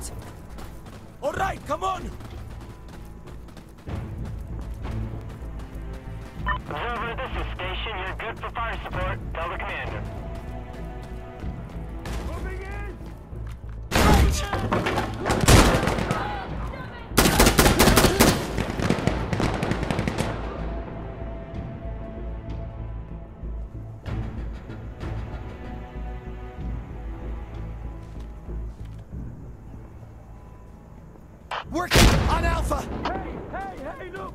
right! All right, come on! Rover, this is Station. You're good for fire support. Tell the commander. Moving in! Working on Alpha! Hey, look!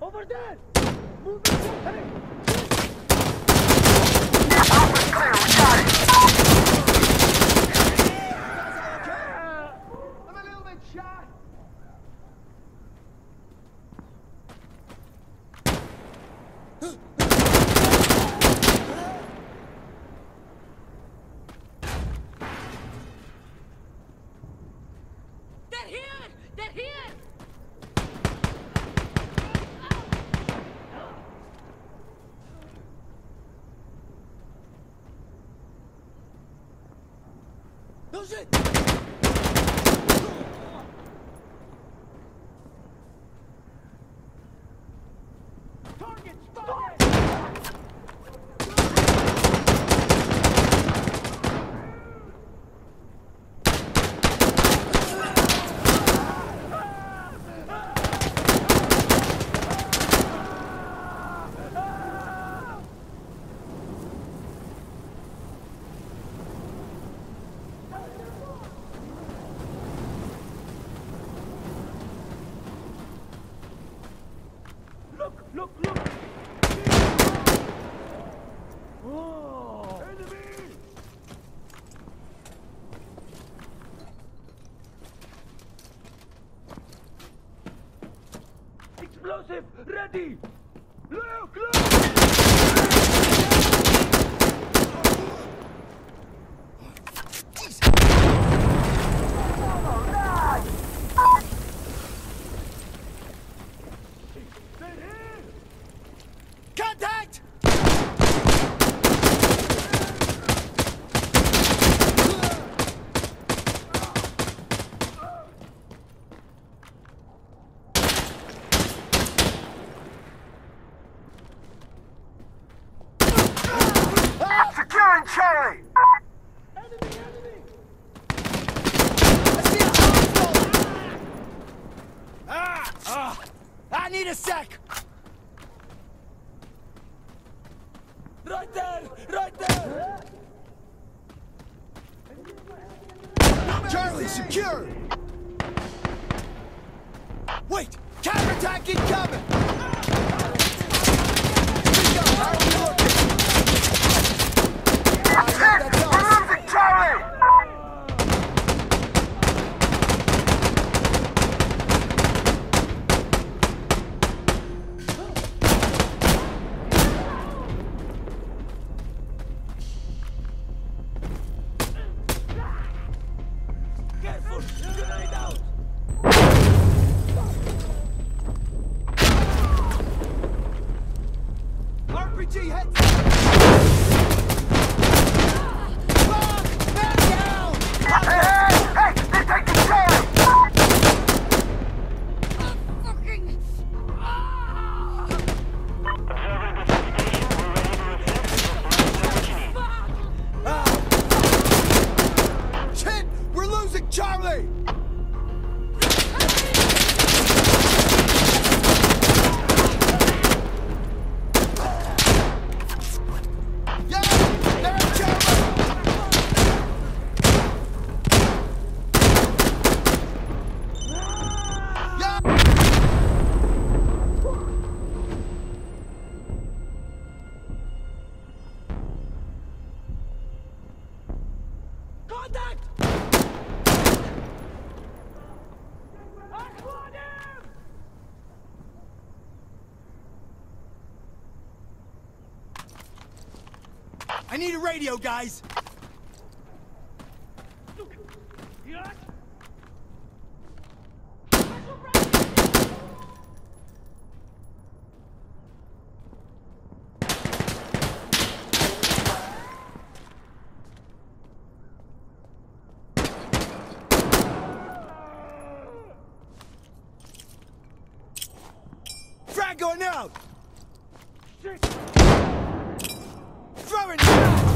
Over there! Move it! Hey! Alpha's clear, we got it! Yeah, okay. I'm a little bit shot! They're here! They're here! No shit! Target spotted! Look! Oh. Enemy! Explosive ready! Look! Need a sec! Right there! Charlie, secure! Wait! Counterattack incoming! RPG contact! I want him! I need a radio, guys! Look! You know what? Frag going out! Shit! Throwing down!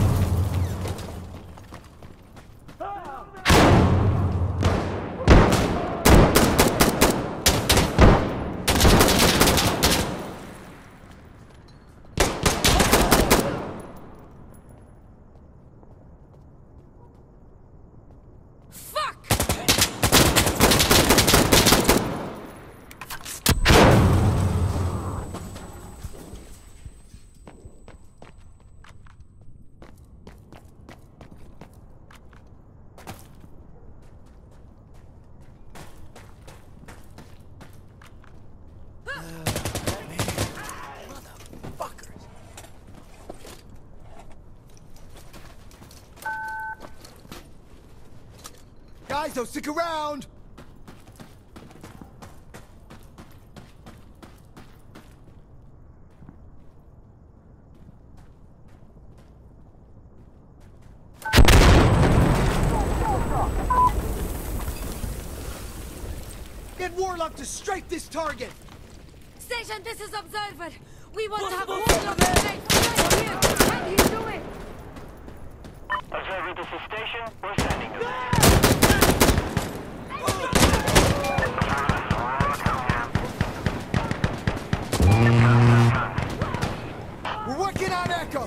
So stick around! Get Warlock to strike this target! Station, this is Observer! We want to have Warlock strike right here! Can he do it? Observer, this is Station. We're sending you. We're working on Echo!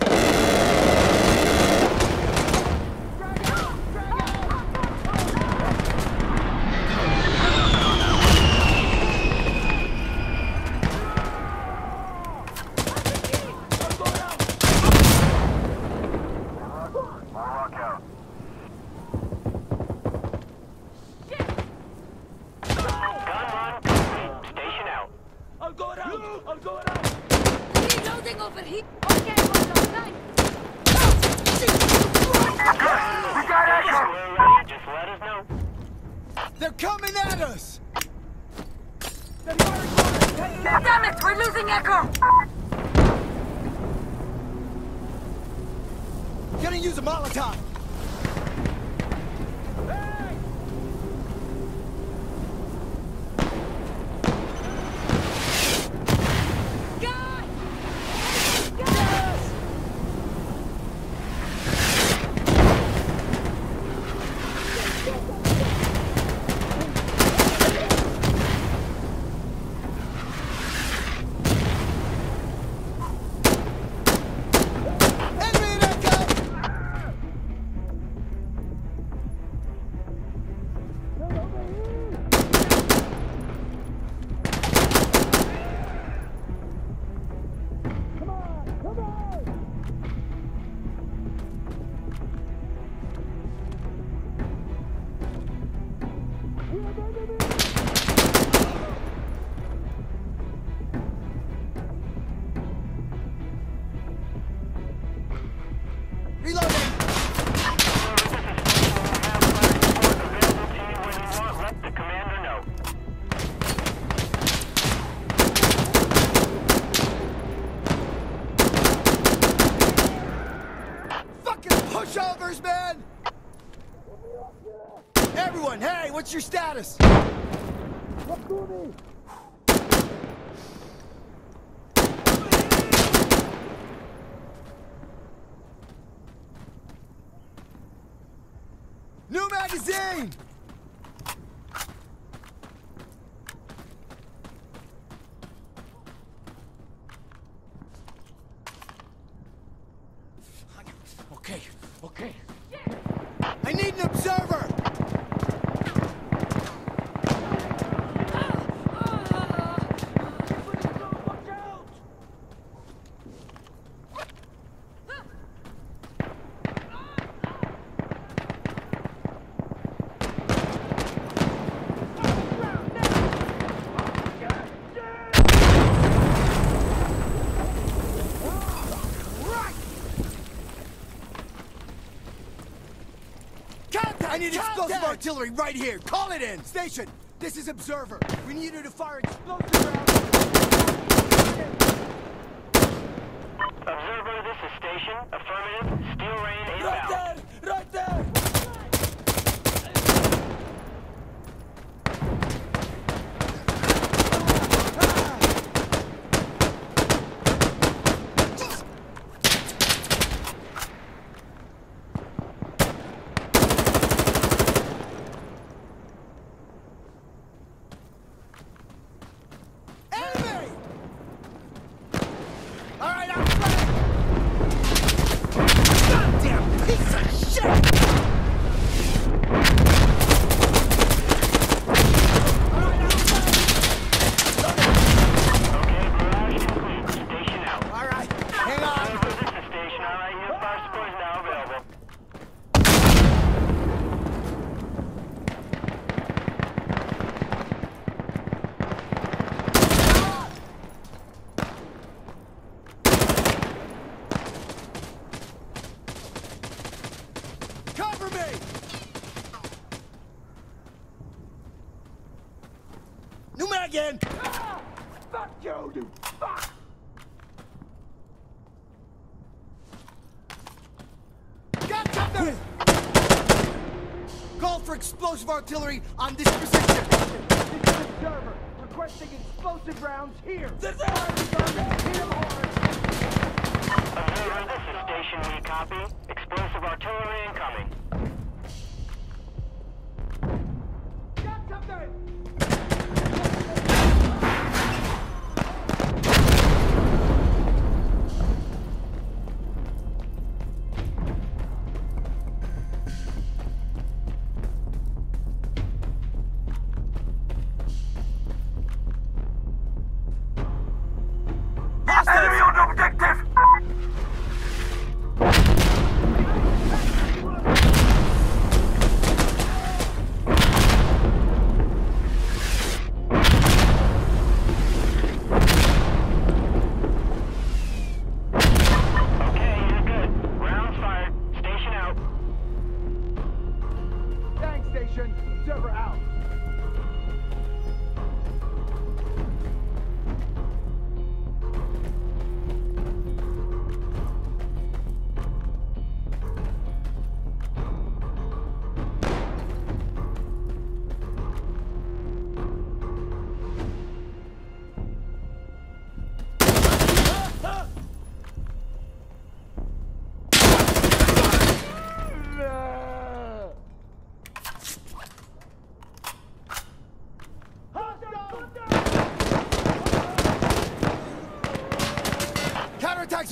What's your status? What's doing? New magazine! Okay, okay. I need an observer! Artillery right here. Call it in. Station, this is Observer. We need you to fire explosive rounds. Observer, this is Station. Affirmative. Steel rain inbound. Right there! New man again! Ah, fuck you, you fuck! Got something! Call for explosive artillery on this position! This is observer, requesting explosive rounds here! This is Observer, this is station, we copy. Explosive artillery incoming. Got something!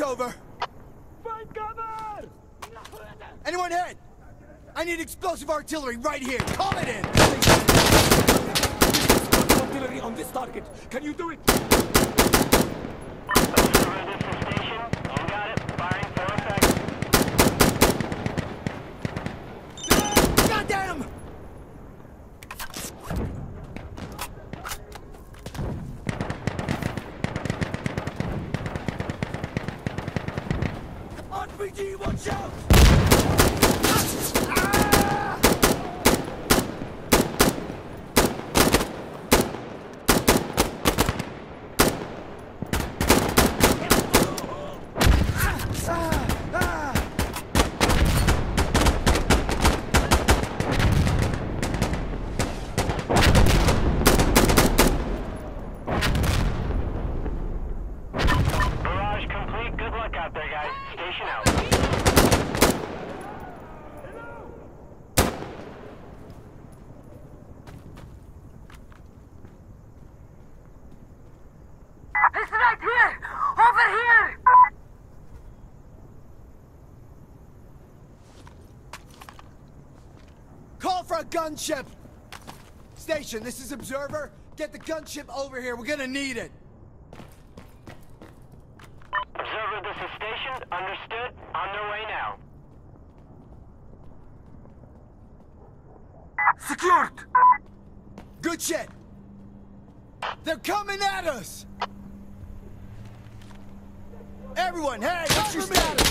Over. Find cover! Anyone hit? I need explosive artillery right here. Call it in. Artillery on this target. Can you do it? RPG, watch out! Ah! For a gunship! Station, this is Observer. Get the gunship over here. We're gonna need it. Observer, this is Station. Understood. On their way now. Secured! Good shit. They're coming at us! Everyone, hey! What's your status?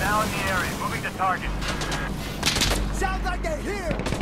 Now in the area, moving to target. Sounds like they're here!